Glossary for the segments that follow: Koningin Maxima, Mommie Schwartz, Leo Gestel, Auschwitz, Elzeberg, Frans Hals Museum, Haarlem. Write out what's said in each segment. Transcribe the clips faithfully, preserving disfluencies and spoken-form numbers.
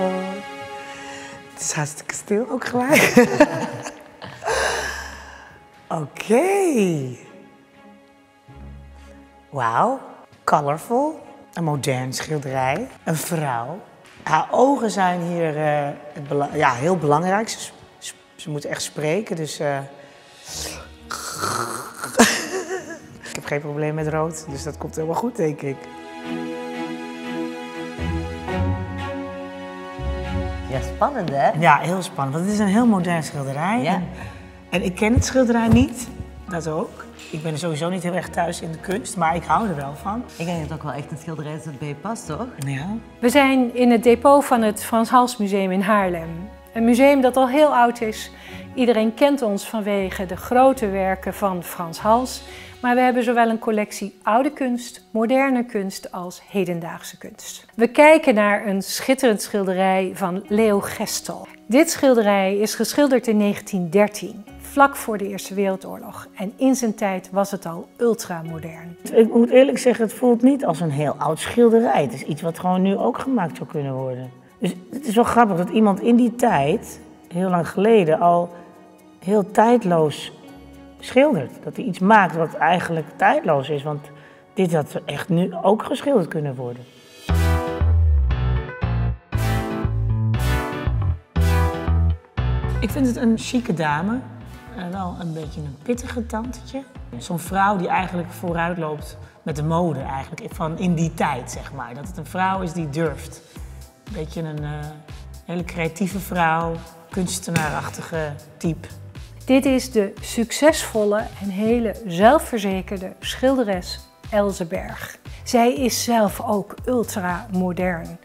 Oh. Het is hartstikke stil ook gelijk. Oké. Okay. Wauw. Colorful. Een modern schilderij. Een vrouw. Haar ogen zijn hier uh, het bela ja, heel belangrijk. Ze, ze moet echt spreken, dus... Uh... Ik heb geen probleem met rood, dus dat komt helemaal goed, denk ik. Ja, spannend, hè? Ja, heel spannend, want het is een heel modern schilderij. Ja. En, en ik ken het schilderij niet, dat ook. Ik ben er sowieso niet heel erg thuis in de kunst, maar ik hou er wel van. Ik denk dat het ook wel echt een schilderij is dat bij je past, toch? Ja. We zijn in het depot van het Frans Hals Museum in Haarlem. Een museum dat al heel oud is. Iedereen kent ons vanwege de grote werken van Frans Hals. Maar we hebben zowel een collectie oude kunst, moderne kunst als hedendaagse kunst. We kijken naar een schitterend schilderij van Leo Gestel. Dit schilderij is geschilderd in negentien dertien, vlak voor de Eerste Wereldoorlog. En in zijn tijd was het al ultramodern. Ik moet eerlijk zeggen, het voelt niet als een heel oud schilderij. Het is iets wat gewoon nu ook gemaakt zou kunnen worden. Dus het is wel grappig dat iemand in die tijd, heel lang geleden, al heel tijdloos schildert. Dat hij iets maakt wat eigenlijk tijdloos is, want dit had echt nu ook geschilderd kunnen worden. Ik vind het een chique dame, wel een beetje een pittige tantetje. Zo'n vrouw die eigenlijk vooruit loopt met de mode eigenlijk, van in die tijd zeg maar. Dat het een vrouw is die durft. Een beetje een uh, hele creatieve vrouw, kunstenaarachtige type. Dit is de succesvolle en hele zelfverzekerde schilderes Elzeberg. Zij is zelf ook ultramodern.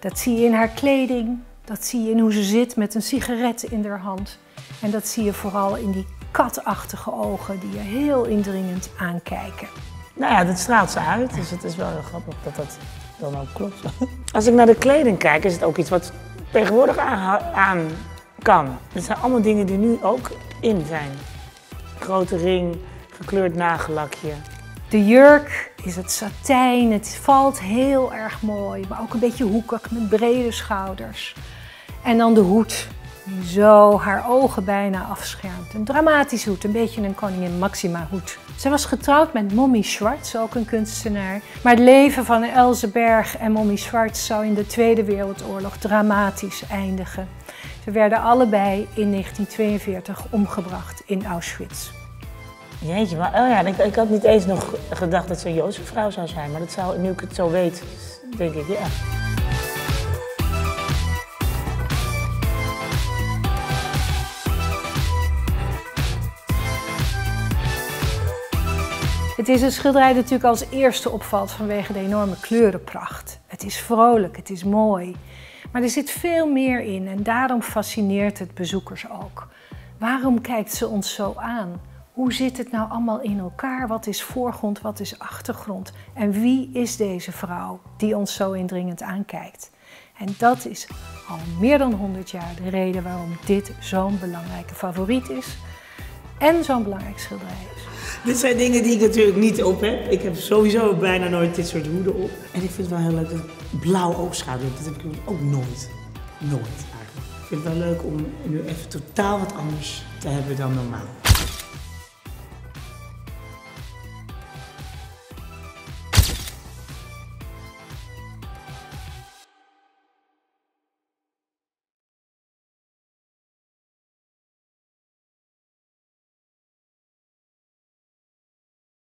Dat zie je in haar kleding, dat zie je in hoe ze zit met een sigaret in haar hand. En dat zie je vooral in die katachtige ogen die je heel indringend aankijken. Nou ja, dat straalt ze uit, dus het is wel heel grappig dat dat dan ook klopt. Als ik naar de kleding kijk, is het ook iets wat tegenwoordig aan, aan kan. Het zijn allemaal dingen die nu ook in zijn. Grote ring, gekleurd nagelakje. De jurk is het satijn, het valt heel erg mooi, maar ook een beetje hoekig met brede schouders. En dan de hoed, die zo haar ogen bijna afschermt. Een dramatische hoed, een beetje een Koningin Maxima hoed. Zij was getrouwd met Mommie Schwartz, ook een kunstenaar. Maar het leven van Elzeberg en Mommie Schwartz zou in de Tweede Wereldoorlog dramatisch eindigen. Ze werden allebei in negentien tweeënveertig omgebracht in Auschwitz. Jeetje, maar oh ja, ik, ik had niet eens nog gedacht dat ze een Joodse vrouw zou zijn. Maar dat zou, nu ik het zo weet, denk ik, ja. Het is een schilderij dat natuurlijk als eerste opvalt vanwege de enorme kleurenpracht. Het is vrolijk, het is mooi. Maar er zit veel meer in en daarom fascineert het bezoekers ook. Waarom kijkt ze ons zo aan? Hoe zit het nou allemaal in elkaar? Wat is voorgrond, wat is achtergrond? En wie is deze vrouw die ons zo indringend aankijkt? En dat is al meer dan honderd jaar de reden waarom dit zo'n belangrijke favoriet is. En zo'n belangrijk schilderij is. Dit zijn dingen die ik natuurlijk niet op heb. Ik heb sowieso bijna nooit dit soort hoeden op. En ik vind het wel heel leuk dat ik blauw oogschaduw heb. Dat heb ik ook nooit. Nooit eigenlijk. Ik vind het wel leuk om nu even totaal wat anders te hebben dan normaal.